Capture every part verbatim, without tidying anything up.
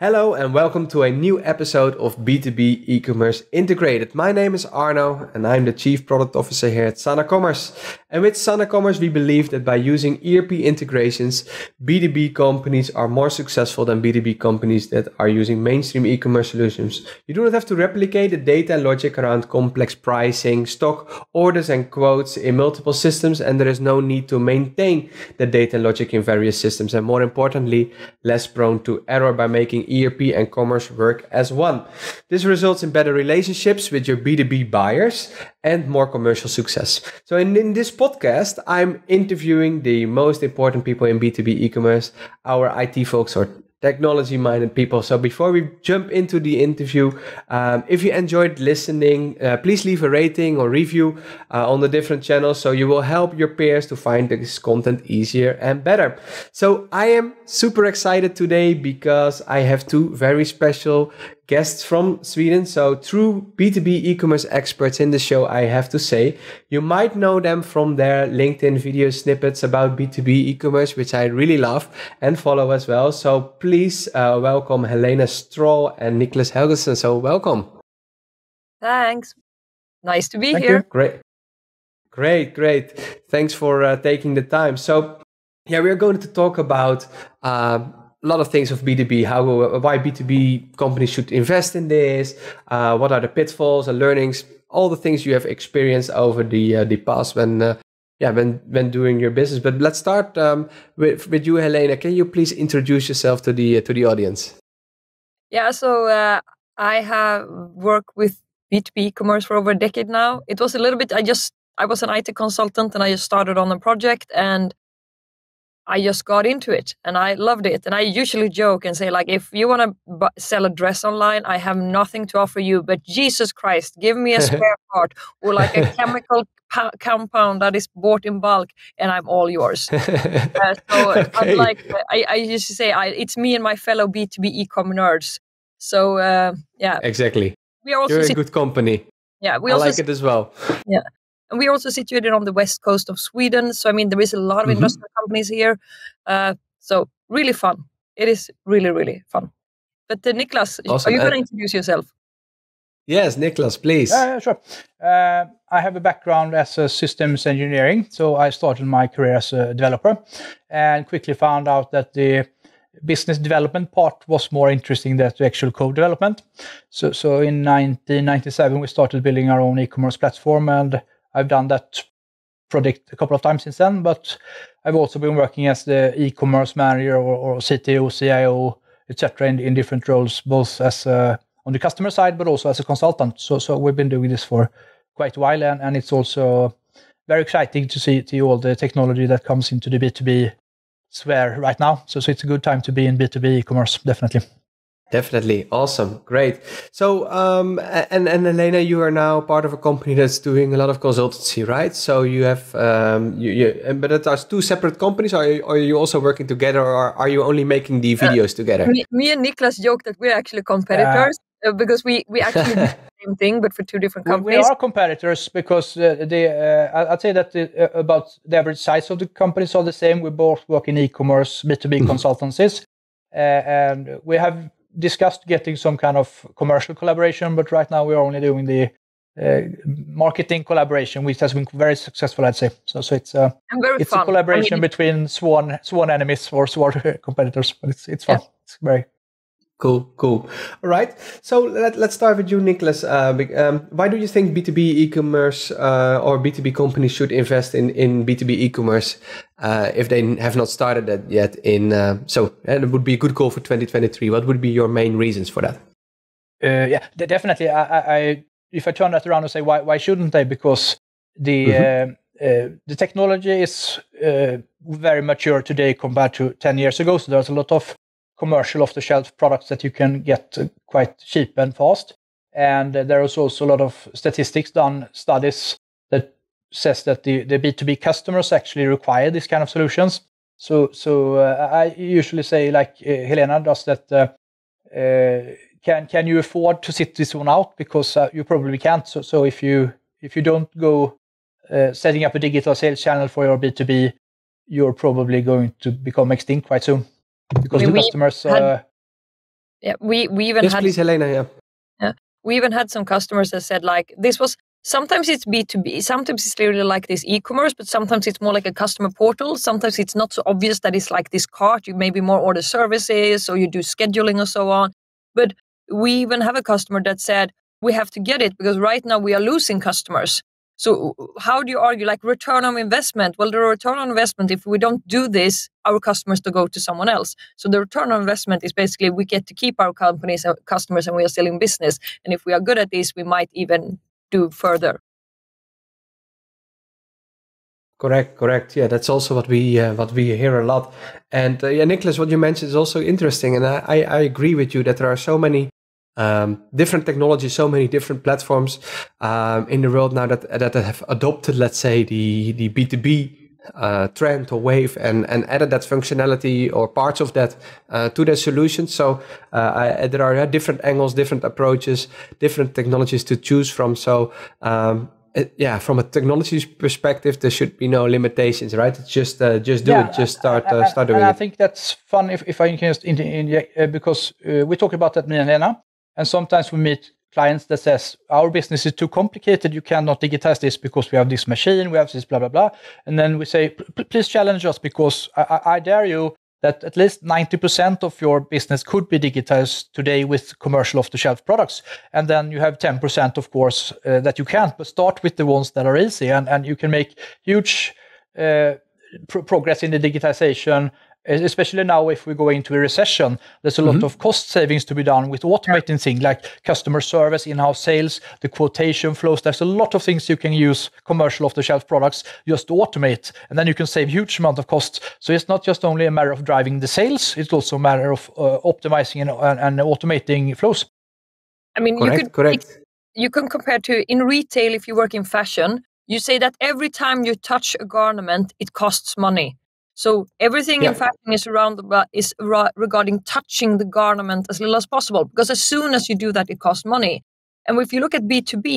Hello and welcome to a new episode of B two B e-commerce integrated. My name is Arno and I'm the Chief Product Officer here at Sana Commerce. And with Sana Commerce, we believe that by using E R P integrations, B two B companies are more successful than B two B companies that are using mainstream e-commerce solutions. You do not have to replicate the data and logic around complex pricing, stock, orders and quotes in multiple systems, and there is no need to maintain the data and logic in various systems, and more importantly, less prone to error by making E R P and commerce work as one. This results in better relationships with your B two B buyers and more commercial success. So in, in this podcast, I'm interviewing the most important people in B two B e-commerce, our I T folks or technology-minded people. So before we jump into the interview, um, if you enjoyed listening, uh, please leave a rating or review uh, on the different channels, so you will help your peers to find this content easier and better. So I am super excited today because I have two very special guests from Sweden. So true B two B e-commerce experts in the show, I have to say. You might know them from their LinkedIn video snippets about B two B e-commerce, which I really love and follow as well. So please uh, welcome Helena Strahl and Niklas Helgesson. So welcome. Thanks. Nice to be Thank here. You. Great. Great, great. Thanks for uh, taking the time. So yeah, we're going to talk about uh, a lot of things of B two B, how, why B two B companies should invest in this, uh, what are the pitfalls and learnings, all the things you have experienced over the uh, the past when, uh, yeah, when when doing your business. But let's start um, with with you, Helena. Can you please introduce yourself to the uh, to the audience? Yeah, so uh, I have worked with B two B e-commerce for over a decade now. It was a little bit. I just I was an I T consultant and I just started on a project and I just got into it and I loved it. And I usually joke and say, like, if you want to b- sell a dress online, I have nothing to offer you, but Jesus Christ, give me a spare part or like a chemical p- compound that is bought in bulk and I'm all yours. uh, so okay. Unlike, I, I used to say, I, it's me and my fellow B two B e-com nerds. So uh, yeah. Exactly. We are also You're a sit- good company. Yeah, we I also like sit- it as well. Yeah. And we're also situated on the west coast of Sweden. So, I mean, there is a lot of mm-hmm. industrial companies here. Uh, so, really fun. It is really, really fun. But uh, Niklas, awesome. Are you going to introduce yourself? Yes, Niklas, please. Yeah, yeah, sure. Uh, I have a background as a systems engineering. So, I started my career as a developer and quickly found out that the business development part was more interesting than the actual code development. So, so in nineteen ninety-seven, we started building our own e-commerce platform, and I've done that project a couple of times since then, but I've also been working as the e-commerce manager or, or C T O, C I O, et cetera, in, in different roles, both as a, on the customer side, but also as a consultant. So, so we've been doing this for quite a while, and, and it's also very exciting to see, see all the technology that comes into the B two B sphere right now. So, so it's a good time to be in B two B e-commerce, definitely. Definitely. Awesome. Great. So, um, and, and Helena, you are now part of a company that's doing a lot of consultancy, right? So you have, um, you, you, but it are two separate companies. Are you, are you also working together, or are you only making the videos uh, together? Me, me and Niklas joke that we're actually competitors uh, uh, because we, we actually do the same thing, but for two different companies. We, we are competitors because uh, they, uh, I'd say that the, uh, about the average size of the companies are the same. We both work in e-commerce, B two B consultancies, uh, and we have discussed getting some kind of commercial collaboration, but right now we're only doing the uh, marketing collaboration, which has been very successful, I'd say. So, so it's uh, it's fun. A collaboration I mean, between sworn sworn enemies or sworn competitors, but it's it's fun. Yeah. It's very cool, cool. All right, so let, let's start with you, Niklas. Uh, um, why do you think B two B e-commerce uh, or B two B companies should invest in, in B two B e-commerce uh, if they have not started that yet? In uh, so, and it would be a good goal for twenty twenty-three. What would be your main reasons for that? Uh, yeah, definitely. I, I, if I turn that around and say, why, why shouldn't they? Because the mm-hmm. uh, uh, the technology is uh, very mature today compared to ten years ago. So there's a lot of commercial off-the-shelf products that you can get quite cheap and fast. And uh, there is also a lot of statistics done, studies that says that the, the B two B customers actually require these kind of solutions. So so uh, I usually say, like uh, Helena does, that uh, uh, can can you afford to sit this one out? Because uh, you probably can't. So, so if you if you don't go uh, setting up a digital sales channel for your B two B, you're probably going to become extinct quite soon. Because I mean, the customers had, uh, Yeah, we we even yes, had please, Helena. Yeah. yeah, we even had some customers that said like this was sometimes it's B two B, sometimes it's really like this e-commerce, but sometimes it's more like a customer portal. Sometimes it's not so obvious that it's like this cart. You maybe more order services or you do scheduling or so on. But we even have a customer that said we have to get it because right now we are losing customers. So how do you argue like return on investment? Well, the return on investment, if we don't do this, our customers to go to someone else. So the return on investment is basically we get to keep our companies, our customers, and we are still in business. And if we are good at this, we might even do further. Correct, correct. Yeah, that's also what we uh, what we hear a lot. And uh, yeah, Niklas, what you mentioned is also interesting. And I, I, I agree with you that there are so many Um, different technologies, so many different platforms um, in the world now that that have adopted, let's say, the the B two B uh, trend or wave, and and added that functionality or parts of that uh, to their solutions. So uh, I, there are different angles, different approaches, different technologies to choose from. So um, it, yeah, from a technology perspective, there should be no limitations, right? It's just uh, just do yeah, it, just start uh, start doing it. And I think that's fun. If if I can just in, in, uh, because uh, we talk about that, me and Helena. And sometimes we meet clients that says, our business is too complicated. You cannot digitize this because we have this machine, we have this blah, blah, blah. And then we say, please challenge us because I, I, I dare you that at least ninety percent of your business could be digitized today with commercial off-the-shelf products. And then you have ten percent, of course, uh, that you can't, but start with the ones that are easy. And, and you can make huge uh, pro- progress in the digitization. Especially now, if we go into a recession, there's a lot mm-hmm. of cost savings to be done with automating things like customer service, in-house sales, the quotation flows. There's a lot of things you can use commercial off-the-shelf products just to automate, and then you can save huge amount of costs. So it's not just only a matter of driving the sales; it's also a matter of uh, optimizing and, and, and automating flows. I mean, correct, you could correct. You can compare to in retail if you work in fashion. You say that every time you touch a garment, it costs money. So everything yeah. in fashion is around about is ra- regarding touching the garment as little as possible, because as soon as you do that, it costs money. And if you look at B two B,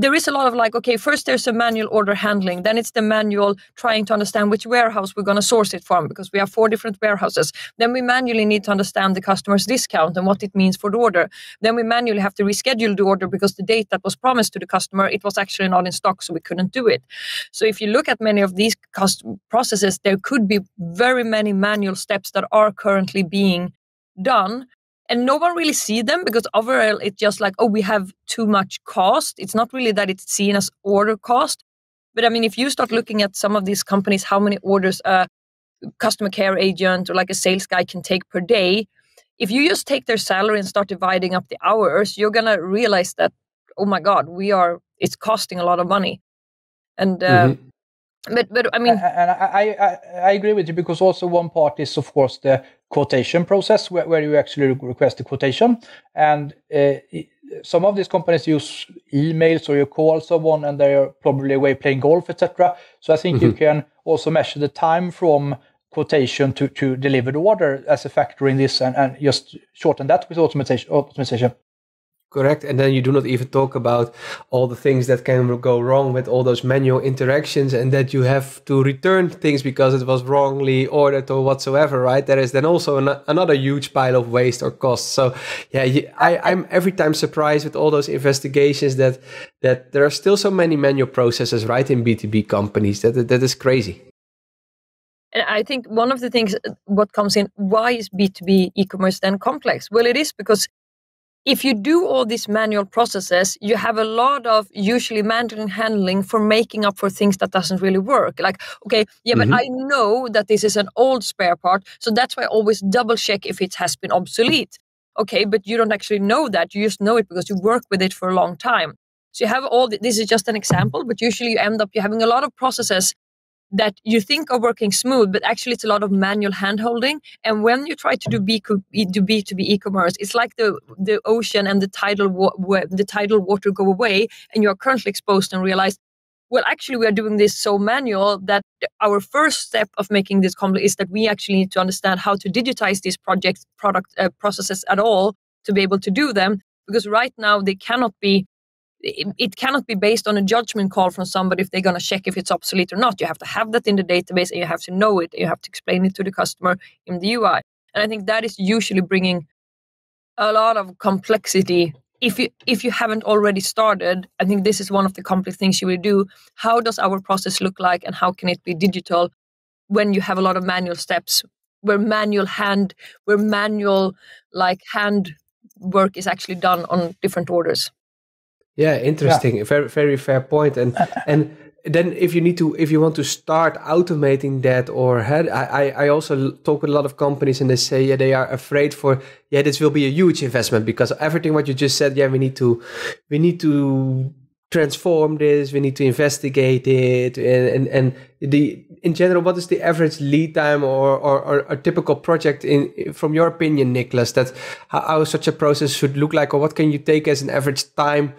there is a lot of like, okay, first there's a manual order handling, then it's the manual trying to understand which warehouse we're going to source it from, because we have four different warehouses. Then we manually need to understand the customer's discount and what it means for the order. Then we manually have to reschedule the order because the date that was promised to the customer, it was actually not in stock, so we couldn't do it. So if you look at many of these cost processes, there could be very many manual steps that are currently being done. And no one really sees them because overall it's just like, oh, we have too much cost. It's not really that it's seen as order cost. But I mean, if you start looking at some of these companies, how many orders a customer care agent or like a sales guy can take per day, if you just take their salary and start dividing up the hours, you're going to realize that, oh my God, we are, it's costing a lot of money. And, uh, mm-hmm. But but I mean, and I, I I agree with you, because also one part is of course the quotation process where, where you actually request a quotation, and uh, some of these companies use emails or you call someone and they are probably away playing golf, et cetera. So I think mm-hmm. you can also measure the time from quotation to, to delivered order as a factor in this, and, and just shorten that with automation. automation. Correct. And then you do not even talk about all the things that can go wrong with all those manual interactions, and that you have to return things because it was wrongly ordered or whatsoever, right? There is then also an, another huge pile of waste or cost. So yeah, you, I, I'm every time surprised with all those investigations that that there are still so many manual processes, right, in B two B companies. That, that, that is crazy. And I think one of the things what comes in, why is B two B e-commerce then complex? Well, it is because if you do all these manual processes, you have a lot of usually manual handling for making up for things that doesn't really work. Like, okay, yeah, mm-hmm. but I know that this is an old spare part, so that's why I always double check if it has been obsolete. Okay, but you don't actually know that. You just know it because you work with it for a long time. So you have all, the, this is just an example, but usually you end up you're having a lot of processes that you think are working smooth, but actually it's a lot of manual handholding. And when you try to do B two B e-commerce, it's like the, the ocean and the tidal, wa- wa- the tidal water go away, and you are currently exposed and realize, well, actually we are doing this so manual that our first step of making this complex is that we actually need to understand how to digitize these projects, product uh, processes at all to be able to do them, because right now they cannot be It cannot be based on a judgment call from somebody if they're going to check if it's obsolete or not. You have to have that in the database, and you have to know it. And you have to explain it to the customer in the U I. And I think that is usually bringing a lot of complexity. If you if you haven't already started, I think this is one of the complex things you will do. How does our process look like, and how can it be digital when you have a lot of manual steps, where manual hand, where manual like hand work is actually done on different orders? Yeah, interesting. Yeah. Very very fair point. And and then if you need to, if you want to start automating that, or had, I I also talk with a lot of companies and they say yeah they are afraid for yeah this will be a huge investment because everything what you just said yeah we need to we need to transform this, we need to investigate it, and and, and the in general what is the average lead time or or, or a typical project in from your opinion, Niklas, that how, how such a process should look like, or what can you take as an average time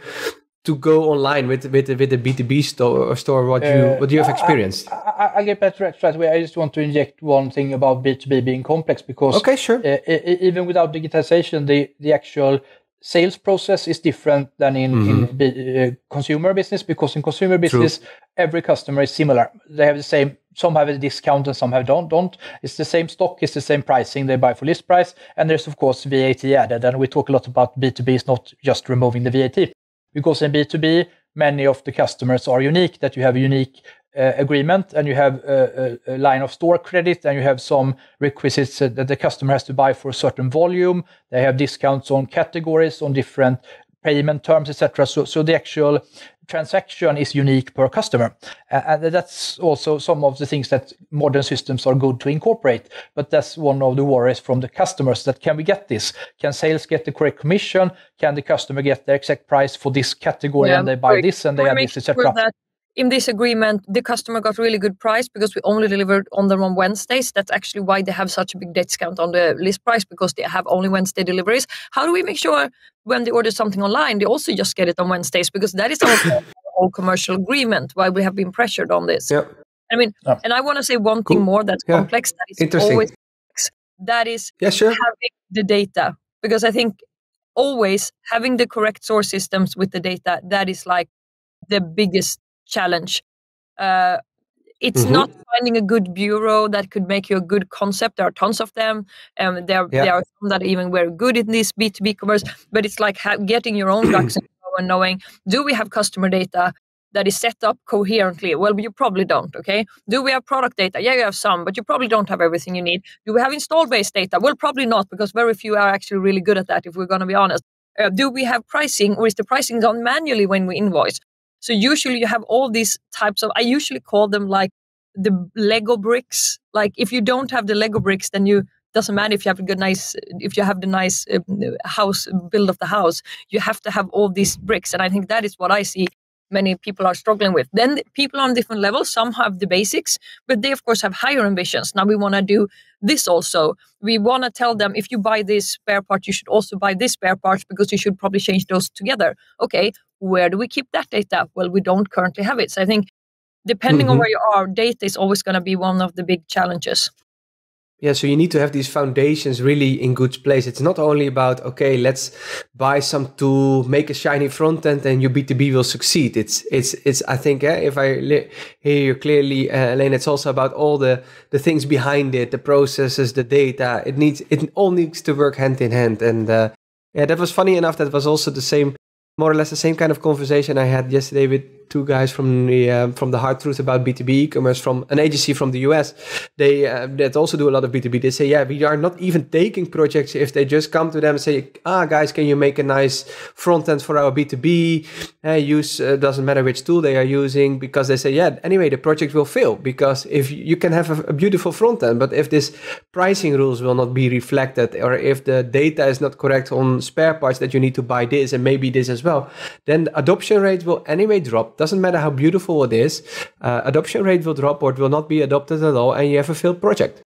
to go online with with with the B two B store, store what you uh, what you have experienced? I, I, I'll get back to that straight away. I just want to inject one thing about B two B being complex, because okay, sure. uh, even without digitization, the the actual sales process is different than in, mm-hmm. in uh, consumer business, because in consumer business, True. every customer is similar. They have the same. Some have a discount and some have don't. Don't. It's the same stock. It's the same pricing. They buy for list price, and there's of course V A T added. And we talk a lot about B two B is not just removing the V A T. Because in B two B, many of the customers are unique, that you have a unique uh, agreement, and you have a, a, a line of store credit, and you have some requisites that the customer has to buy for a certain volume. They have discounts on categories, on different payment terms, et cetera. So, so the actual transaction is unique per customer. Uh, and that's also some of the things that modern systems are good to incorporate. But that's one of the worries from the customers, that can we get this? Can sales get the correct commission? Can the customer get the exact price for this category yeah, and they buy right. this and they add this, et cetera? Sure, in this agreement, the customer got really good price because we only delivered on them on Wednesdays. That's actually why they have such a big discount on the list price, because they have only Wednesday deliveries. How do we make sure when they order something online, they also just get it on Wednesdays? Because that is our whole commercial agreement, why we have been pressured on this. Yep. I mean, oh. and I want to say one cool. thing more that's yeah. complex. That is Interesting. always complex. That is yeah, sure. having the data. Because I think always having the correct source systems with the data, that is like the biggest challenge. Uh, it's mm-hmm. not finding a good bureau that could make you a good concept. There are tons of them, and um, there, yeah. there are some that even were good in this B two B commerce, but it's like ha- getting your own ducks in a row and knowing, do we have customer data that is set up coherently? Well, you probably don't, okay? Do we have product data? Yeah, you have some, but you probably don't have everything you need. Do we have install-based data? Well, probably not, because very few are actually really good at that, if we're going to be honest. Uh, do we have pricing, or is the pricing done manually when we invoice? So usually you have all these types of, I usually call them like the Lego bricks. Like if you don't have the Lego bricks, then you, doesn't matter if you have a good, nice, if you have the nice uh, house, build of the house, you have to have all these bricks. And I think that is what I see many people are struggling with. Then the people on different levels, some have the basics, but they of course have higher ambitions. Now we want to do this also. We want to tell them, if you buy this spare part, you should also buy this spare part, because you should probably change those together. Okay. Where do we keep that data? Well, we don't currently have it. So I think depending mm-hmm. on where you are, data is always going to be one of the big challenges. Yeah, so you need to have these foundations really in good place. It's not only about, okay, let's buy some tool, make a shiny front end, and your B two B will succeed. It's, it's, it's. I think eh, if I li- hear you clearly, uh, Helena, it's also about all the, the things behind it, the processes, the data. It needs, it all needs to work hand in hand. And uh, yeah, that was funny enough. That was also the same. More or less the same kind of conversation I had yesterday with two guys from the uh, from the Hard Truth about B two B e-commerce, from an agency from the U S. They uh, that also do a lot of B two B. They say, yeah, we are not even taking projects if they just come to them and say, ah, guys, can you make a nice front end for our B two B? Uh, use uh, doesn't matter which tool they are using, because they say, yeah, anyway, the project will fail, because if you can have a, a beautiful front end, but if this pricing rules will not be reflected, or if the data is not correct on spare parts that you need to buy this and maybe this as well, then the adoption rate will anyway drop. Doesn't matter how beautiful it is, uh, adoption rate will drop, or it will not be adopted at all, and you have a failed project.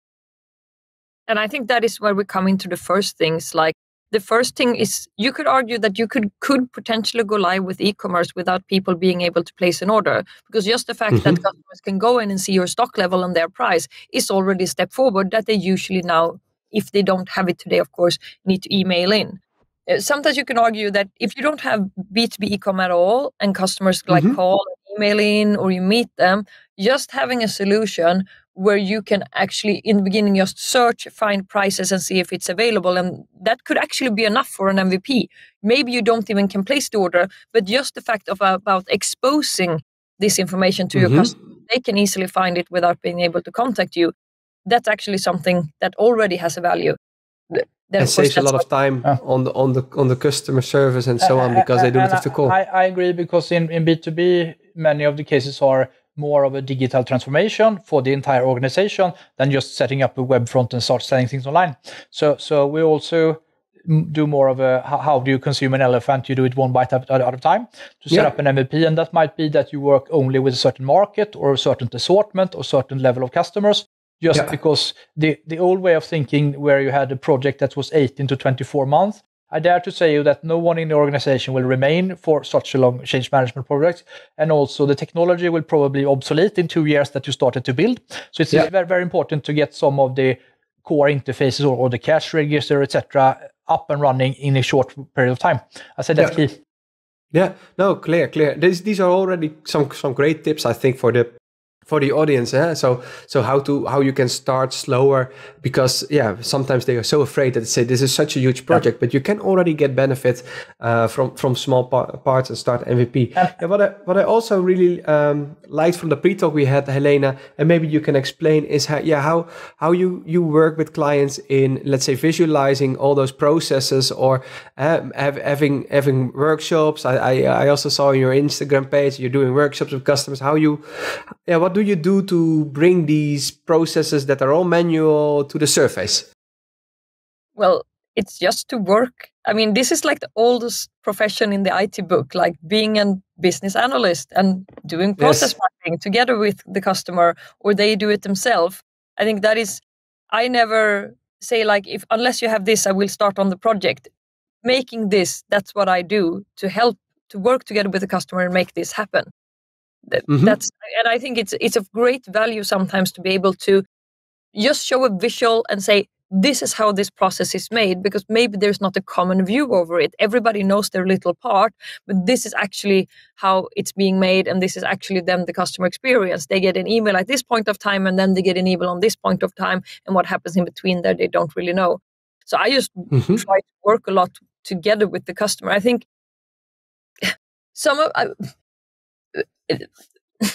And I think that is where we come into the first things. Like the first thing is, you could argue that you could could potentially go live with e-commerce without people being able to place an order, because just the fact mm-hmm. that customers can go in and see your stock level and their price is already a step forward that they usually now, if they don't have it today, of course, need to email in. Sometimes you can argue that if you don't have B two B e-com at all, and customers like mm-hmm. call, email in, or you meet them, just having a solution where you can actually, in the beginning, just search, find prices and see if it's available. And that could actually be enough for an M V P. Maybe you don't even can place the order, but just the fact of about exposing this information to mm-hmm. your customer, they can easily find it without being able to contact you. That's actually something that already has a value. Then it saves a lot of time uh, on the on the on the customer service and so uh, on, because uh, they don't have I, to call. I, I agree, because in, in B two B, many of the cases are more of a digital transformation for the entire organization than just setting up a web front and start selling things online. So so we also do more of a how, how do you consume an elephant? You do it one bite at a time to set yeah. up an M V P, and that might be that you work only with a certain market or a certain assortment or certain level of customers. Just yeah. because the, the old way of thinking, where you had a project that was eighteen to twenty-four months, I dare to say you that no one in the organization will remain for such a long change management project. And also the technology will probably obsolete in two years that you started to build. So it's yeah. very, very important to get some of the core interfaces or, or the cash register, et cetera, up and running in a short period of time. I said that's yeah. key. Yeah, no, clear, clear. These, these are already some, some great tips, I think, for the For the audience, eh? so so how to how you can start slower, because yeah, sometimes they are so afraid that they say this is such a huge project, yeah. but you can already get benefit uh, from from small par parts and start M V P. Yeah. And what I what I also really um, liked from the pre-talk we had, Helena, and maybe you can explain, is how yeah how how you you work with clients in, let's say, visualizing all those processes, or um, have, having having workshops. I, I I also saw on your Instagram page you're doing workshops with customers. How you yeah what do you do to bring these processes that are all manual to the surface? Well, it's just to work. I mean, this is like the oldest profession in the I T book, like being a business analyst and doing process yes. mapping together with the customer, or they do it themselves. I think that is, I never say like, if unless you have this, I will start on the project. Making this, that's what I do to help, to work together with the customer and make this happen. That, mm-hmm. that's, and I think it's it's of great value sometimes to be able to just show a visual and say, this is how this process is made, because maybe there's not a common view over it. Everybody knows their little part, but this is actually how it's being made, and this is actually them, the customer experience. They get an email at this point of time, and then they get an email on this point of time, and what happens in between there, they don't really know. So I just mm-hmm. try to work a lot together with the customer. I think some of... I,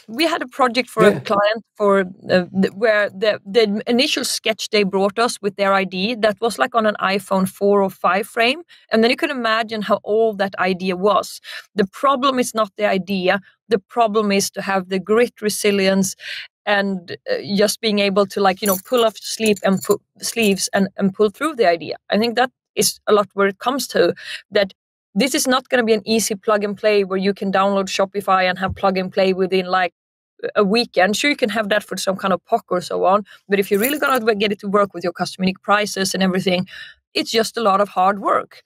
we had a project for yeah. a client for uh, th where the, the initial sketch they brought us with their idea, that was like on an iPhone four or five frame. And then you can imagine how old that idea was. The problem is not the idea. The problem is to have the grit, resilience, and uh, just being able to, like, you know, pull off sleep and pu sleeves and, and pull through the idea. I think that is a lot where it comes to that. This is not going to be an easy plug and play where you can download Shopify and have plug and play within like a weekend. Sure, you can have that for some kind of P O C or so on. But if you're really going to get it to work with your custom unique prices and everything, it's just a lot of hard work.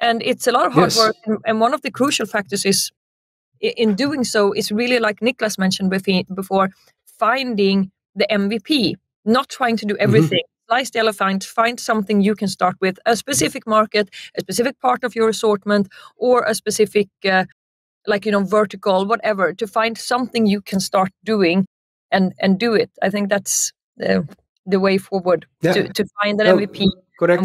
And it's a lot of hard yes. work. And, and one of the crucial factors is in doing so is really, like Niklas mentioned before, finding the M V P, not trying to do everything. Mm-hmm. Slice the elephant, find something you can start with, a specific market, a specific part of your assortment, or a specific, uh, like, you know, vertical, whatever, to find something you can start doing and, and do it. I think that's the, the way forward, yeah. to, to find an oh, M V P. Correct.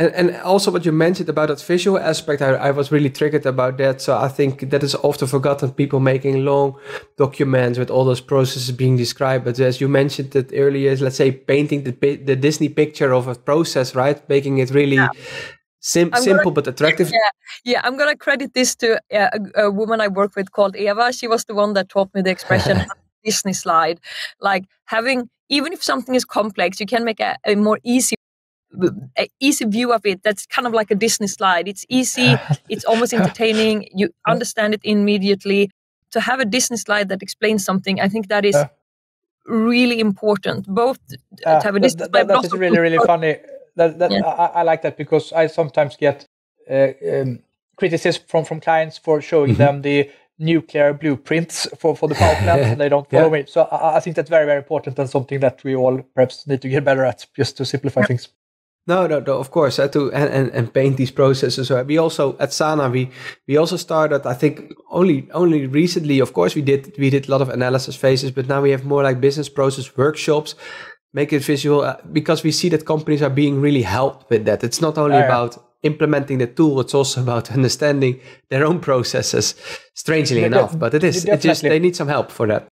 And, and also what you mentioned about that visual aspect, I, I was really triggered about that. So I think that is often forgotten, people making long documents with all those processes being described. But as you mentioned it earlier, let's say painting the, the Disney picture of a process, right? Making it really... Yeah. Sim I'm simple gonna, but attractive. Yeah, yeah, I'm going to credit this to uh, a, a woman I work with called Eva. She was the one that taught me the expression Disney slide. Like having, even if something is complex, you can make a, a more easy an easy view of it. That's kind of like a Disney slide. It's easy. It's almost entertaining. You understand it immediately. To have a Disney slide that explains something, I think that is uh, really important. Both uh, to have a Disney that, slide. That, that is really, really funny. That, that, yeah. I, I like that, because I sometimes get uh, um, criticism from, from clients for showing them the nuclear blueprints for, for the power plant, and they don't follow yeah. me. So I, I think that's very, very important, and something that we all perhaps need to get better at, just to simplify yeah. things. No, no, no, of course, I had to and, and, and paint these processes. We also at Sana we we also started, I think only only recently, of course, we did we did a lot of analysis phases, but now we have more like business process workshops, make it visual, uh, because we see that companies are being really helped with that. It's not only oh, yeah. about implementing the tool, it's also about understanding their own processes, strangely yeah, enough, but it is, it just, they need some help for that.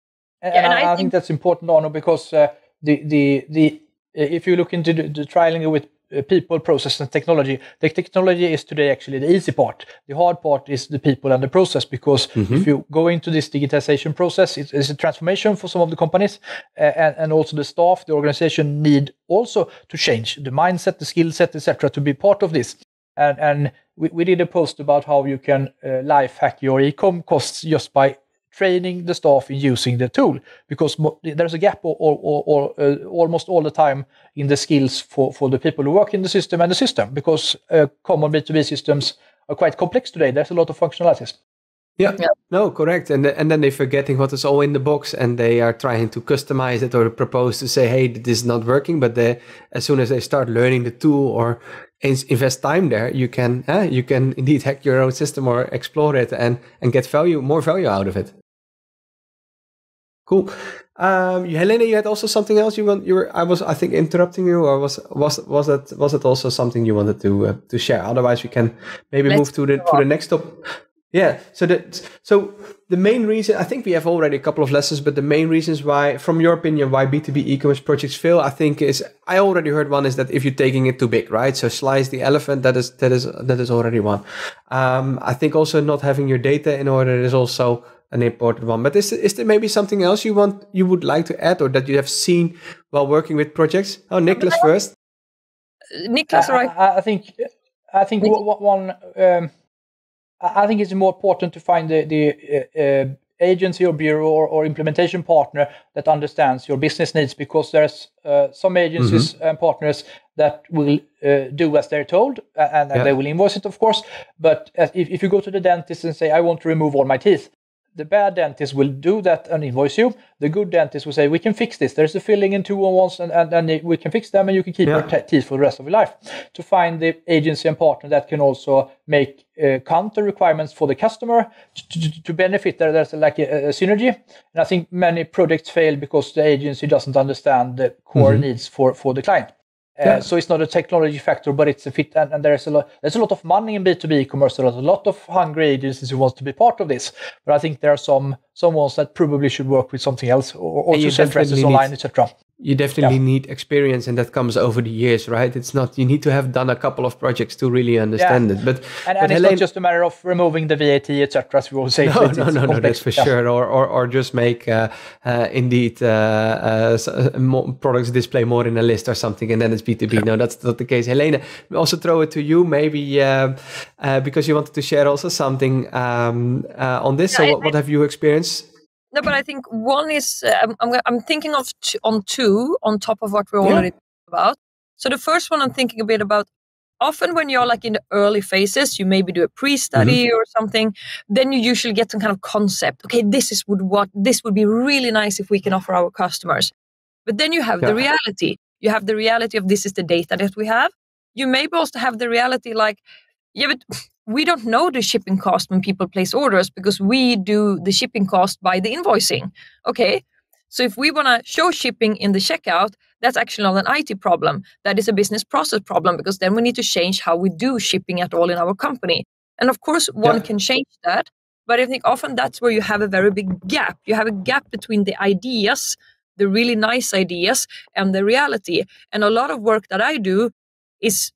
And, yeah, and I, I think, think that's important, Arno, because uh, the, the, the, if you look into the, the trialing with people, process, and technology, the technology is today actually the easy part. The hard part is the people and the process, because mm-hmm. if you go into this digitization process, it is a transformation for some of the companies, uh, and, and also the staff, the organization need also to change the mindset, the skill set, et cetera, to be part of this. And, and we, we did a post about how you can uh, life hack your e-com costs just by training the staff in using the tool, because mo there's a gap or, or, or, or uh, almost all the time in the skills for, for the people who work in the system and the system, because uh, common B two B systems are quite complex today. There's a lot of functionalities. Yeah, yeah. No, correct. And, the, and then they're forgetting what is all in the box, and they are trying to customize it or propose to say, hey, this is not working. But they, as soon as they start learning the tool or invest time there, you can uh, you can indeed hack your own system or explore it and, and get value, more value out of it. Cool. Um, Helena, you had also something else you want. You were, I was, I think, interrupting you, or was was was that was it also something you wanted to uh, to share? Otherwise, we can maybe Let's move to the to the next topic. Yeah. So that so the main reason, I think we have already a couple of lessons, but the main reasons why, from your opinion, why B two B e-commerce projects fail, I think is, I already heard one is that if you're taking it too big, right? So slice the elephant. That is that is that is already one. Um, I think also not having your data in order is also an important one. But is, is there maybe something else you want, you would like to add, or that you have seen while working with projects? Oh, Niklas first. Niklas, right? I, I think I think one. Um, I think it's more important to find the the uh, uh, agency or bureau or, or implementation partner that understands your business needs, because there's uh, some agencies mm-hmm. and partners that will uh, do as they're told, and, and yeah. they will invoice it, of course. But as, if if you go to the dentist and say, I want to remove all my teeth, the bad dentist will do that and invoice you. The good dentist will say, we can fix this. There's a filling in two ones, and, and, and we can fix them, and you can keep yeah. your teeth for the rest of your life. To find the agency and partner that can also make uh, counter requirements for the customer to, to, to benefit. There, there's like a, a synergy. And I think many products fail because the agency doesn't understand the core mm-hmm. needs for, for the client. Uh, yeah. So it's not a technology factor, but it's a fit, and, and there's a lot. There's a lot of money in B two B e-commerce. There's a lot of hungry agencies who want to be part of this. But I think there are some some ones that probably should work with something else, or also sell dresses online, et cetera. You definitely yeah. need experience, and that comes over the years, right? It's not, you need to have done a couple of projects to really understand yeah. it. But and, and but it's Helena, not just a matter of removing the V A T, et cetera. As we all say, no, it's, no, it's no, complex. no, that's for yeah. sure. Or, or or just make uh, uh, indeed uh, uh, more products display more in a list or something, and then it's B two B. Yeah. No, that's not the case. Helena, I'll also throw it to you, maybe uh, uh, because you wanted to share also something um, uh, on this. No, so, I, what, what have you experienced? No, but I think one is, uh, I'm, I'm thinking of t on two on top of what we're yeah. already talking about. So the first one I'm thinking a bit about, often when you're like in the early phases, you maybe do a pre-study mm-hmm. or something, then you usually get some kind of concept. Okay, this is would what, this would be really nice if we can offer our customers. But then you have yeah. the reality. You have the reality of this is the data that we have. You maybe also have the reality like, yeah, but we don't know the shipping cost when people place orders, because we do the shipping cost by the invoicing. Okay, so if we want to show shipping in the checkout, that's actually not an I T problem. That is a business process problem, because then we need to change how we do shipping at all in our company. And of course, one yeah. can change that. But I think often that's where you have a very big gap. You have a gap between the ideas, the really nice ideas, and the reality. And a lot of work that I do is,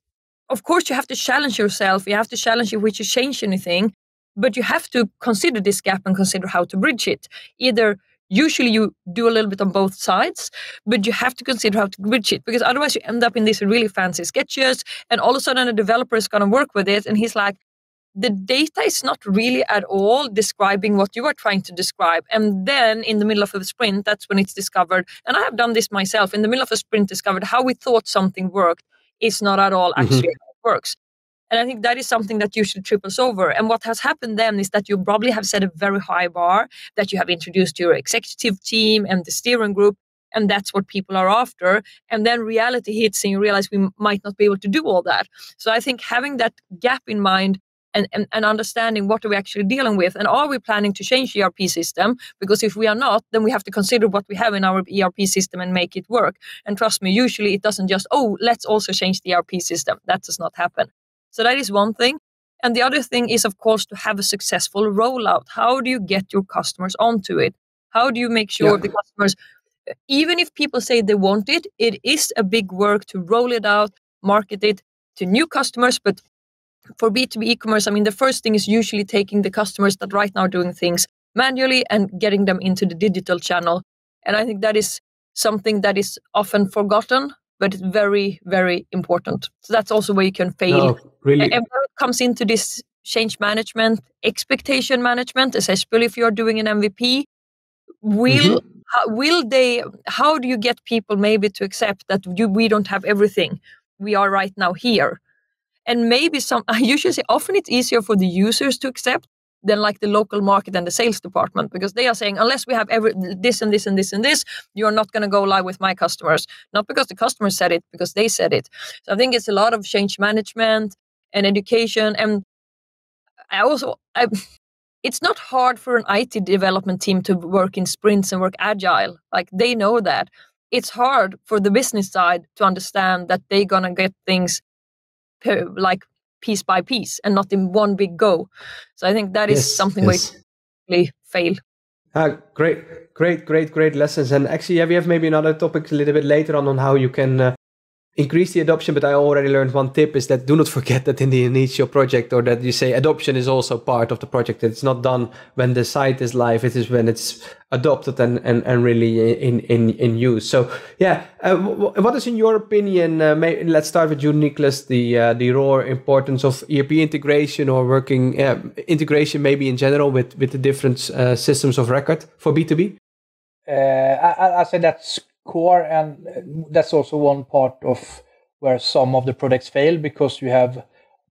of course, you have to challenge yourself. You have to challenge if we should change anything, but you have to consider this gap and consider how to bridge it. Either usually you do a little bit on both sides, but you have to consider how to bridge it, because otherwise you end up in these really fancy sketches, and all of a sudden a developer is going to work with it, and he's like, the data is not really at all describing what you are trying to describe. And then in the middle of a sprint, that's when it's discovered. And I have done this myself. In the middle of a sprint, discovered how we thought something worked. It's not at all actually mm-hmm. how it works. And I think that is something that usually triples over. And what has happened then is that you probably have set a very high bar, that you have introduced to your executive team and the steering group, and that's what people are after. And then reality hits and you realize we might not be able to do all that. So I think having that gap in mind and, and, and understanding what are we actually dealing with, and are we planning to change the E R P system? Because if we are not, then we have to consider what we have in our E R P system and make it work. And trust me, usually it doesn't just, oh, let's also change the E R P system. That does not happen. So that is one thing. And the other thing is, of course, to have a successful rollout. How do you get your customers onto it? How do you make sure yeah. the customers, even if people say they want it, it is a big work to roll it out, market it to new customers. But for B two B e-commerce, I mean, the first thing is usually taking the customers that right now are doing things manually and getting them into the digital channel. And I think that is something that is often forgotten, but it's very, very important. So that's also where you can fail. No, really. And where it comes into this change management, expectation management, especially if you're doing an M V P, will mm-hmm. how, will they? How do you get people maybe to accept that you, we don't have everything? We are right now here. And maybe some, I usually say often it's easier for the users to accept than like the local market and the sales department, because they are saying, unless we have every, this and this and this and this, you're not going to go live with my customers. Not because the customer said it, because they said it. So I think it's a lot of change management and education. And I also, I, it's not hard for an I T development team to work in sprints and work agile. Like they know that. It's hard for the business side to understand that they're going to get things Per, like piece by piece and not in one big go. So I think that yes, is something yes. we really fail. Uh, great, great, great, great lessons. And actually, yeah, we have maybe another topic a little bit later on on how you can uh, increase the adoption. But I already learned one tip is that do not forget that in the initial project, or that you say adoption is also part of the project. It's not done when the site is live. It is when it's adopted and, and, and really in, in, in use. So yeah, uh, w- what is in your opinion, uh, may, let's start with you, Niklas, the uh, the raw importance of E R P integration or working uh, integration maybe in general with, with the different uh, systems of record for B two B? Uh, I, I say that's core, and that's also one part of where some of the products fail, because you have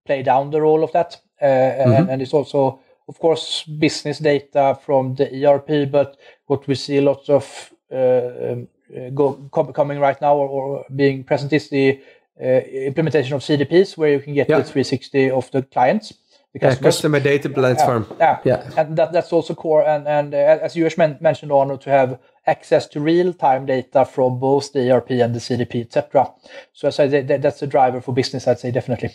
played down the role of that. Uh, mm-hmm. and, and it's also, of course, business data from the E R P, but what we see lots of uh, go, com- coming right now or, or being present is the uh, implementation of C D Ps, where you can get yeah. the three sixty of the clients. The yeah, customer data platform. Yeah, yeah. yeah. and that, that's also core. And, and uh, as you mentioned, Arno, to have access to real-time data from both the E R P and the C D P, et cetera. So as I say, that, that's a driver for business, I'd say, definitely.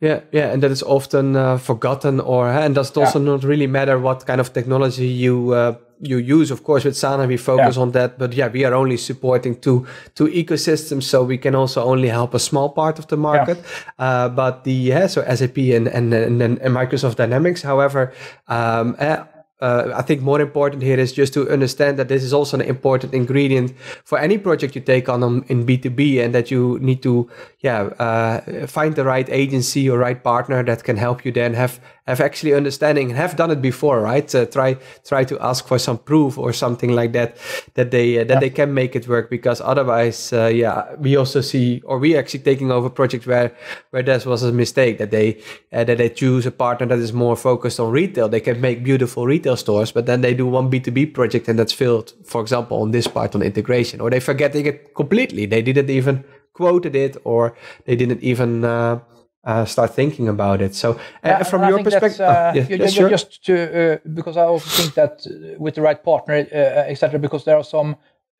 Yeah, yeah, and that is often uh, forgotten, or and does it also yeah. not really matter what kind of technology you uh, you use. Of course, with Sana we focus yeah. on that, but yeah, we are only supporting two two ecosystems, so we can also only help a small part of the market. Yeah. Uh, but the yeah, so S A P and and and, and Microsoft Dynamics, however. Um, uh, Uh, I think more important here is just to understand that this is also an important ingredient for any project you take on um, in B two B, and that you need to yeah uh, find the right agency or right partner that can help you then have have actually understanding and have done it before, right? Uh, try try to ask for some proof or something like that, that they uh, that yeah. they can make it work, because otherwise, uh, yeah, we also see, or we actually taking over projects where where this was a mistake, that they uh, that they choose a partner that is more focused on retail. They can make beautiful retail stores, but then they do one B two B project and that's failed, for example, on this part on integration, or they forgetting it completely. They didn't even quoted it, or they didn't even uh, uh, start thinking about it. So uh, yeah, from your perspective, uh, oh, yeah, you, yeah, you, sure. just to, uh, because I also think that with the right partner, uh, et cetera, because there are some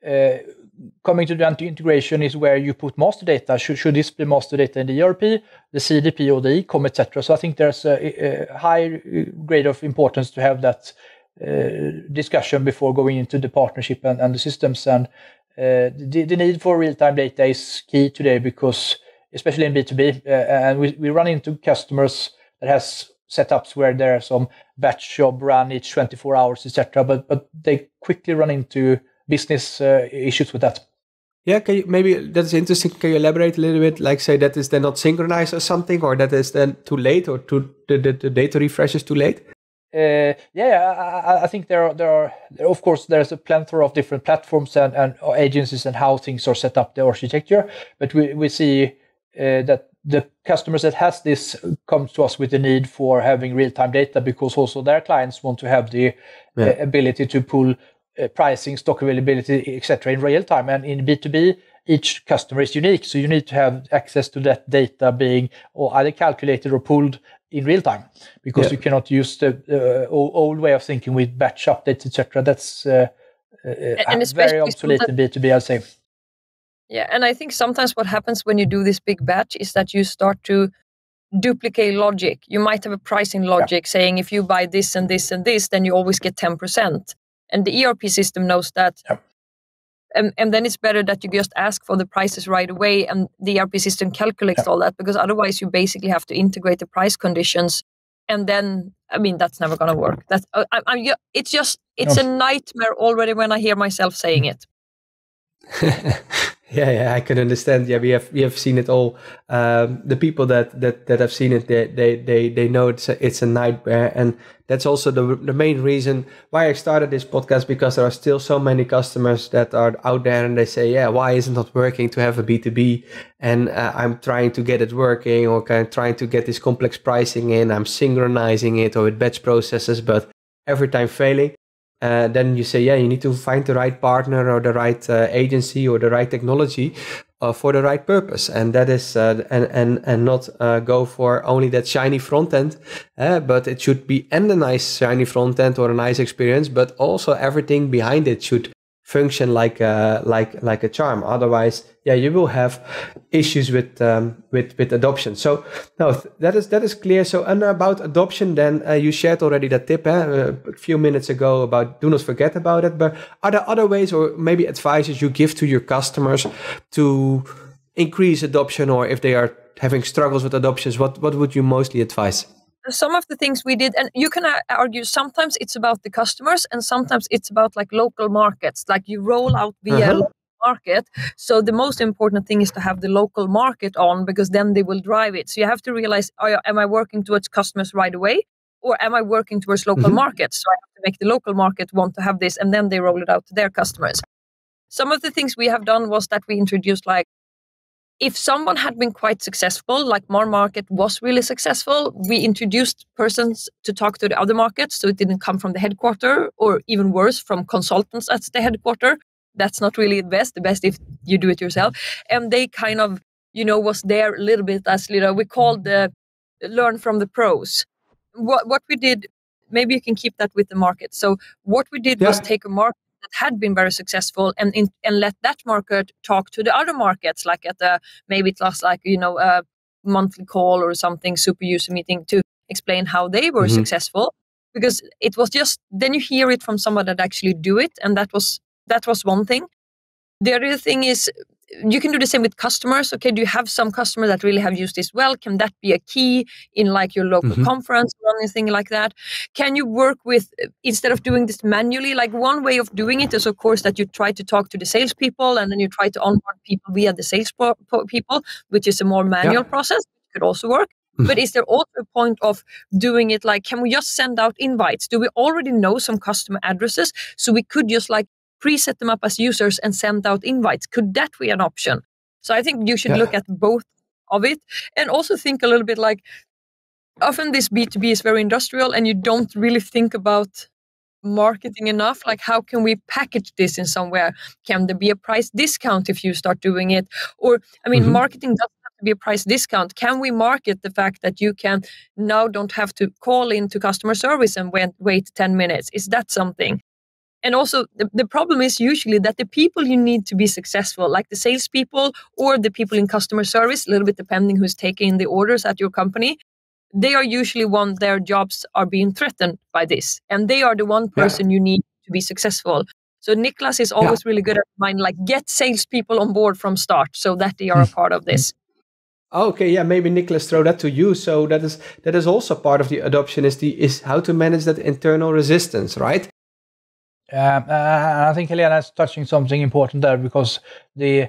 uh, coming to the anti-integration is where you put master data. Should, should this be master data in the E R P, the C D P, or the e-com, et cetera? So I think there's a, a high grade of importance to have that uh, discussion before going into the partnership and, and the systems. And uh, the, the need for real-time data is key today, because especially in B two B, uh, and we, we run into customers that has setups where there are some batch job run each twenty-four hours, et cetera. But but they quickly run into business uh, issues with that. Yeah, can you, maybe that's interesting. Can you elaborate a little bit? Like, say that is then not synchronized or something, or that is then too late, or too the, the, the data refresh is too late. Uh, yeah, I, I think there are there are of course there's a plethora of different platforms and, and agencies and how things are set up, the architecture. But we we see uh, that the customers that has this comes to us with the need for having real time data, because also their clients want to have the yeah. uh, ability to pull uh, pricing, stock availability, et cetera in real time. And in B two B, each customer is unique. So you need to have access to that data being or either calculated or pulled in real time, because yeah. you cannot use the uh, old way of thinking with batch updates, et cetera. That's uh, uh, and very obsolete in B two B, I'd say. Yeah, and I think sometimes what happens when you do this big batch is that you start to duplicate logic. You might have a pricing logic yeah. saying if you buy this and this and this, then you always get ten percent. And the E R P system knows that. Yeah. And, and then it's better that you just ask for the prices right away and the E R P system calculates yeah. all that, because otherwise you basically have to integrate the price conditions. And then, I mean, that's never going to work. That's, uh, I, I, it's just, it's no. a nightmare already when I hear myself saying it. Yeah, yeah, I can understand. Yeah, we have we have seen it all. Um, the people that, that, that have seen it, they they they, they know it's a, it's a nightmare, and that's also the the main reason why I started this podcast, because there are still so many customers that are out there and they say, yeah, why isn't it working to have a B two B? And uh, I'm trying to get it working, or kind of trying to get this complex pricing in. I'm synchronizing it or with batch processes, but every time failing. Uh, then you say, yeah, you need to find the right partner or the right uh, agency or the right technology uh, for the right purpose. And that is, uh, and, and, and not uh, go for only that shiny front end, uh, but it should be and a nice shiny front end or a nice experience, but also everything behind it should function like a, like, like a charm. Otherwise, yeah, you will have issues with, um, with, with adoption. So no, that is, that is clear. So, and about adoption, then uh, you shared already that tip eh, a few minutes ago about do not forget about it, but are there other ways or maybe advices you give to your customers to increase adoption, or if they are having struggles with adoptions, what, what would you mostly advise? Some of the things we did, and you can argue sometimes it's about the customers and sometimes it's about like local markets, like you roll out via uh-huh. local market. So the most important thing is to have the local market on, because then they will drive it. So you have to realize, oh, am I working towards customers right away, or am I working towards local mm-hmm. markets? So I have to make the local market want to have this, and then they roll it out to their customers. Some of the things we have done was that we introduced like, if someone had been quite successful, like our market was really successful, we introduced persons to talk to the other markets, so it didn't come from the headquarter, or even worse, from consultants at the headquarter. That's not really the best. The best if you do it yourself. And they kind of, you know, was there a little bit as, you know, we called the learn from the pros. What, what we did, maybe you can keep that with the market. So what we did yeah. was take a market that had been very successful and in, and let that market talk to the other markets, like at the, maybe it was like, you know, a monthly call or something, super user meeting, to explain how they were mm-hmm. successful, because it was just, then you hear it from someone that actually do it. And that was, that was one thing. The other thing is you can do the same with customers. Okay. Do you have some customers that really have used this well? Can that be a key in like your local mm-hmm. conference or anything like that? Can you work with, instead of doing this manually, like one way of doing it is of course that you try to talk to the salespeople and then you try to onboard people via the sales po- po- people, which is a more manual yeah. process. It could also work. Mm-hmm. But is there also a point of doing it like, can we just send out invites? Do we already know some customer addresses? So we could just like preset them up as users and send out invites. Could that be an option? So I think you should yeah. look at both of it, and also think a little bit like, often this B two B is very industrial and you don't really think about marketing enough. Like how can we package this in somewhere? Can there be a price discount if you start doing it? Or, I mean, mm-hmm. marketing doesn't have to be a price discount. Can we market the fact that you can now don't have to call into customer service and wait, wait ten minutes? Is that something? And also the, the problem is usually that the people you need to be successful, like the salespeople or the people in customer service, a little bit depending who's taking the orders at your company, they are usually one, their jobs are being threatened by this. And they are the one person yeah. you need to be successful. So Niklas is always yeah. really good at mind, like get salespeople on board from start so that they are a part of this. Okay, yeah, maybe Niklas, throw that to you. So that is that is also part of the adoption is the is how to manage that internal resistance, right? Um, uh, I think Helena is touching something important there, because the,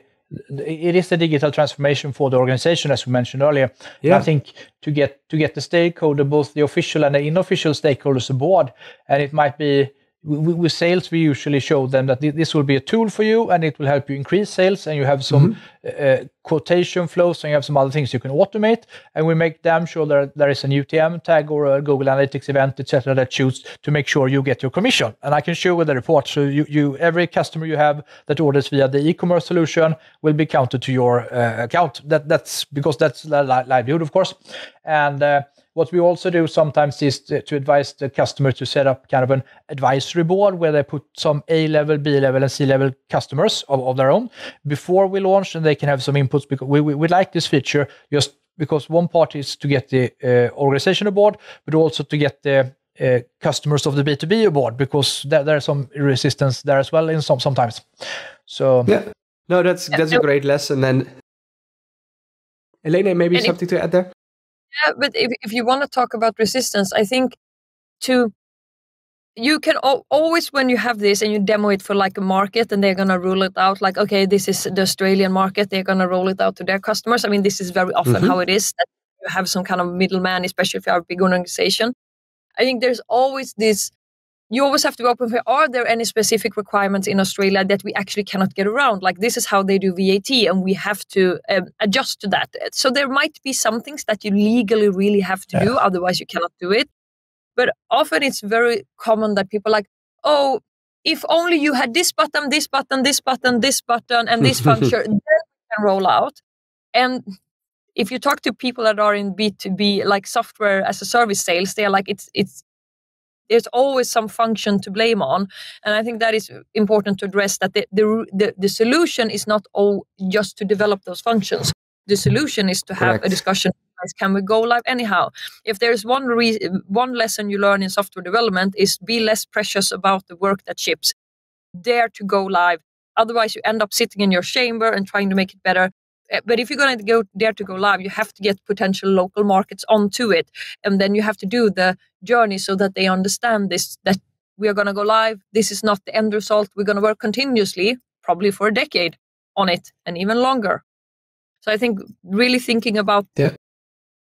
the it is the digital transformation for the organization, as we mentioned earlier. Yeah. I think to get to get the stakeholder, both the official and the unofficial stakeholders aboard, and it might be we, with sales we usually show them that th- this will be a tool for you and it will help you increase sales, and you have some mm-hmm. uh, quotation flows, and you have some other things you can automate. And we make damn sure that there is an U T M tag or a Google Analytics event, et cetera, that shoots to make sure you get your commission. And I can show with the report. So you, you every customer you have that orders via the e-commerce solution will be counted to your uh, account. That that's because that's the li- livelihood, of course. And uh, what we also do sometimes is to, to advise the customer to set up kind of an advisory board where they put some A-level, B-level, and C-level customers of, of their own before we launch, and they can have some inputs, because we, we, we like this feature just because one part is to get the uh, organization aboard, but also to get the uh, customers of the B two B aboard, because there, there are some resistance there as well in some sometimes. So yeah, no, that's that's a great lesson. And Helena, maybe and something if- to add there. Yeah, but if, if you want to talk about resistance, I think to you can al- always, when you have this and you demo it for like a market and they're going to roll it out, like, okay, this is the Australian market, they're going to roll it out to their customers. I mean, this is very often mm-hmm. how it is, that you have some kind of middleman, especially if you are a big organization. I think there's always this, you always have to open for, are there any specific requirements in Australia that we actually cannot get around? Like, this is how they do V A T, and we have to um, adjust to that. So there might be some things that you legally really have to yeah. do, otherwise you cannot do it. But often it's very common that people are like, oh, if only you had this button, this button, this button, this button, and this function, then we can roll out. And if you talk to people that are in B two B, like software as a service sales, they're like, it's it's there's always some function to blame on. And I think that is important to address, that the the, the, the solution is not all just to develop those functions. The solution is to have Correct. a discussion. Can we go live anyhow? If there's one re- one lesson you learn in software development, is be less precious about the work that ships. Dare to go live. Otherwise, you end up sitting in your chamber and trying to make it better. But if you're going to go dare to go live, you have to get potential local markets onto it. And then you have to do the journey so that they understand this, that we are going to go live. This is not the end result. We're going to work continuously, probably for a decade on it, and even longer. So I think really thinking about yeah.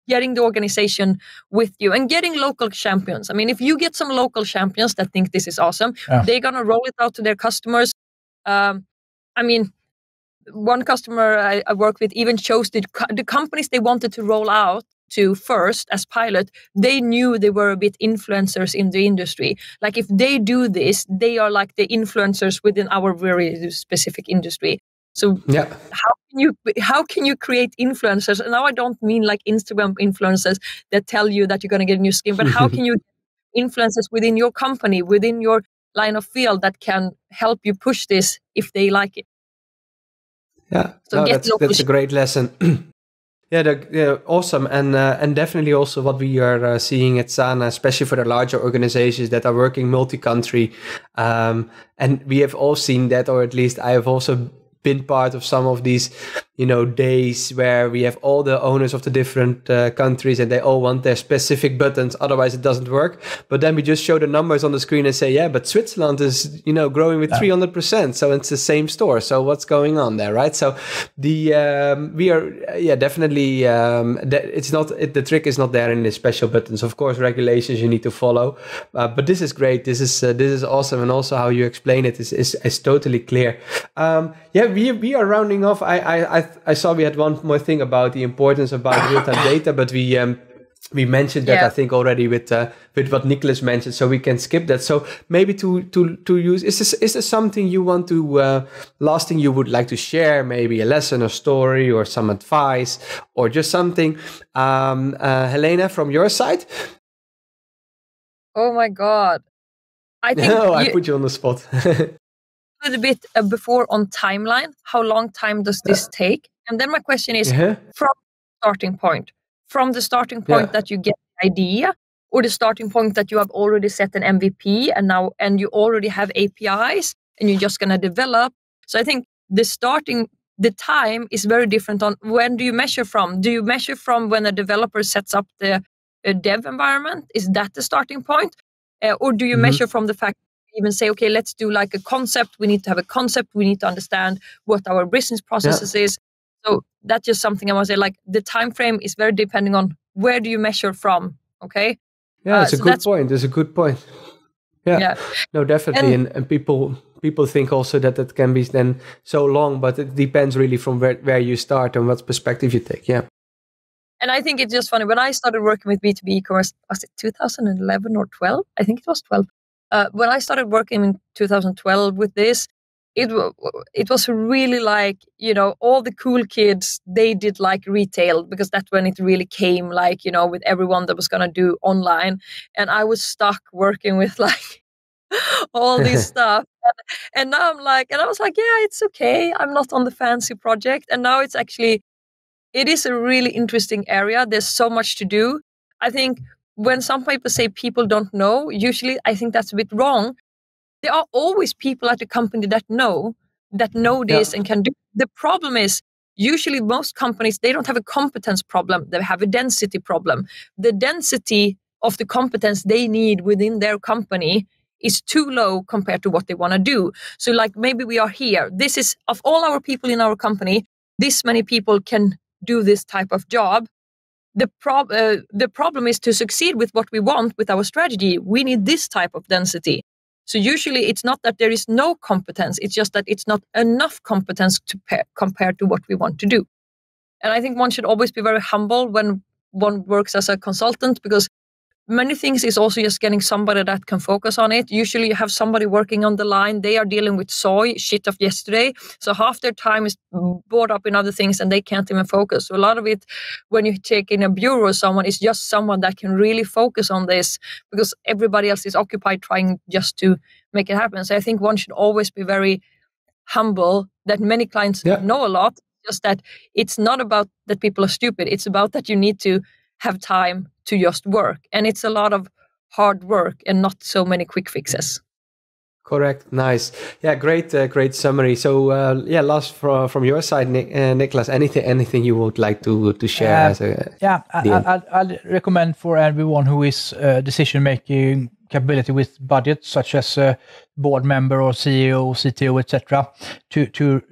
getting the organization with you and getting local champions. I mean, if you get some local champions that think this is awesome, yeah. they're going to roll it out to their customers. Um, I mean... One customer I, I work with even chose the, the companies they wanted to roll out to first as pilot. They knew they were a bit influencers in the industry. Like, if they do this, they are like the influencers within our very specific industry. So yeah. how can you how can you create influencers? And now I don't mean like Instagram influencers that tell you that you're going to get a new skin, but how can you get influencers within your company, within your line of field that can help you push this if they like it? Yeah, so no, that's, that's a great lesson. yeah, the, yeah, awesome. And uh, and definitely also what we are uh, seeing at Sana, especially for the larger organizations that are working multi-country. Um, and we have all seen that, or at least I have also been part of some of these, you know, days where we have all the owners of the different uh, countries and they all want their specific buttons, otherwise it doesn't work. But then we just show the numbers on the screen and say, yeah, but Switzerland is, you know, growing with three hundred percent. So it's the same store. So what's going on there, right? So the um, we are, yeah, definitely, um, it's not, it, the trick is not there in the special buttons. Of course, regulations you need to follow. Uh, but this is great. This is uh, this is awesome. And also how you explain it is is, is totally clear. Um, yeah, we we are rounding off. I I I, th- I saw we had one more thing about the importance about real time data, but we um we mentioned that yeah. I think already with uh, with what Niklas mentioned, so we can skip that. So maybe to to to use is this is this something you want to uh, last thing you would like to share? Maybe a lesson, a story, or some advice, or just something. Um, uh, Helena, from your side. Oh my God, I think no, you- I put you on the spot. A little bit uh, before on timeline, how long time does this yeah. take? And then my question is yeah. from starting point, from the starting point yeah. that you get the idea, or the starting point that you have already set an M V P and now and you already have A P Is and you're just going to develop. So I think the starting, the time is very different on when do you measure from? Do you measure from when a developer sets up the uh, dev environment? Is that the starting point? Uh, or do you mm-hmm. measure from the fact even say, okay, let's do like a concept. We need to have a concept. We need to understand what our business processes yeah. is. So that's just something I want to say. Like the time frame is very depending on where do you measure from. Okay. Yeah, uh, it's so a good point. It's a good point. Yeah. yeah. No, definitely. And, and, and people people think also that that can be then so long, but it depends really from where, where you start and what perspective you take. Yeah. And I think it's just funny. When I started working with B two B e-commerce, was it two thousand eleven or twelve? I think it was twelve. Uh, when I started working in two thousand twelve with this, it, w- it was really like, you know, all the cool kids, they did like retail, because that's when it really came, like, you know, with everyone that was going to do online. And I was stuck working with like all this stuff. And, and now I'm like, and I was like, yeah, it's okay. I'm not on the fancy project. And now it's actually, it is a really interesting area. There's so much to do. I think when some people say people don't know, usually I think that's a bit wrong. There are always people at the company that know, that know this yeah. and can do. The problem is usually most companies, they don't have a competence problem. They have a density problem. The density of the competence they need within their company is too low compared to what they want to do. So like maybe we are here. This is of all our people in our company, this many people can do this type of job. The, prob- uh, the problem is to succeed with what we want with our strategy. We need this type of density. So usually it's not that there is no competence. It's just that it's not enough competence to pair, compared to what we want to do. And I think one should always be very humble when one works as a consultant, because many things is also just getting somebody that can focus on it. Usually you have somebody working on the line. They are dealing with soy, shit of yesterday. So half their time is bought up in other things and they can't even focus. So a lot of it, when you take in a bureau, someone is just someone that can really focus on this, because everybody else is occupied trying just to make it happen. So I think one should always be very humble that many clients yeah. know a lot. Just that it's not about that people are stupid. It's about that you need to have time to just work. And it's a lot of hard work and not so many quick fixes. Correct. Nice. Yeah, great, uh, great summary. So uh, yeah, last for, from your side, Nick, uh, Niklas, anything anything you would like to, to share? Uh, as a, yeah, I, I, I'd recommend for everyone who is uh, decision-making capability with budget, such as a board member or C E O, C T O, et cetera, to, to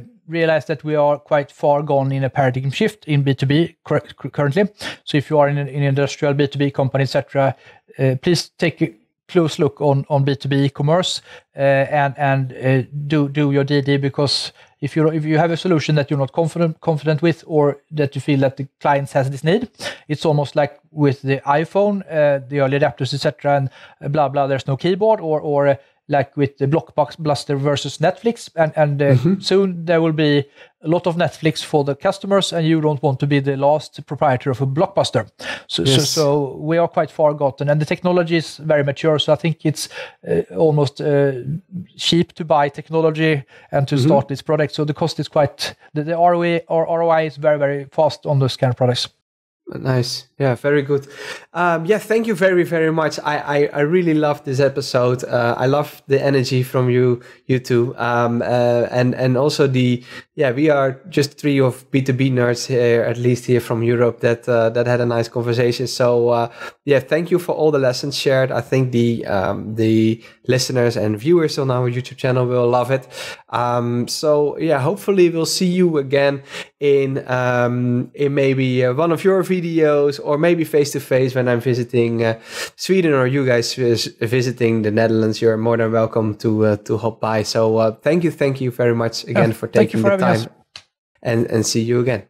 uh, realize that we are quite far gone in a paradigm shift in B two B currently. So if you are in an industrial B two B company, et cetera, uh, please take a close look on, on B two B e-commerce uh, and and uh, do do your D D, because if you if you have a solution that you're not confident confident with, or that you feel that the clients has this need, it's almost like with the iPhone, uh, the early adapters, et cetera, and blah blah. There's no keyboard, or or. Like with the Blockbuster versus Netflix, and, and uh, mm-hmm. soon there will be a lot of Netflix for the customers, and you don't want to be the last proprietor of a Blockbuster. So, yes. so, so we are quite far gotten, and the technology is very mature. So I think it's uh, almost uh, cheap to buy technology and to mm-hmm. start this product. So the cost is quite the, the R O I or R O I is very very fast on those kind of products. Nice. Yeah, very good. Um, yeah, thank you very, very much. I, I, I really loved this episode. Uh, I love the energy from you, you two. Um, uh, and, and also the, yeah, we are just three of B two B nerds here, at least here from Europe, that, uh, that had a nice conversation. So, uh, yeah, thank you for all the lessons shared. I think the, um, the listeners and viewers on our YouTube channel will love it. Um, so yeah, hopefully we'll see you again in, um, in maybe uh, one of your videos. Videos, or maybe face to face when I'm visiting uh, Sweden, or you guys visiting the Netherlands. You're more than welcome to uh, to hop by. So uh, thank you, thank you very much again yeah, for taking for the time, us. and and see you again.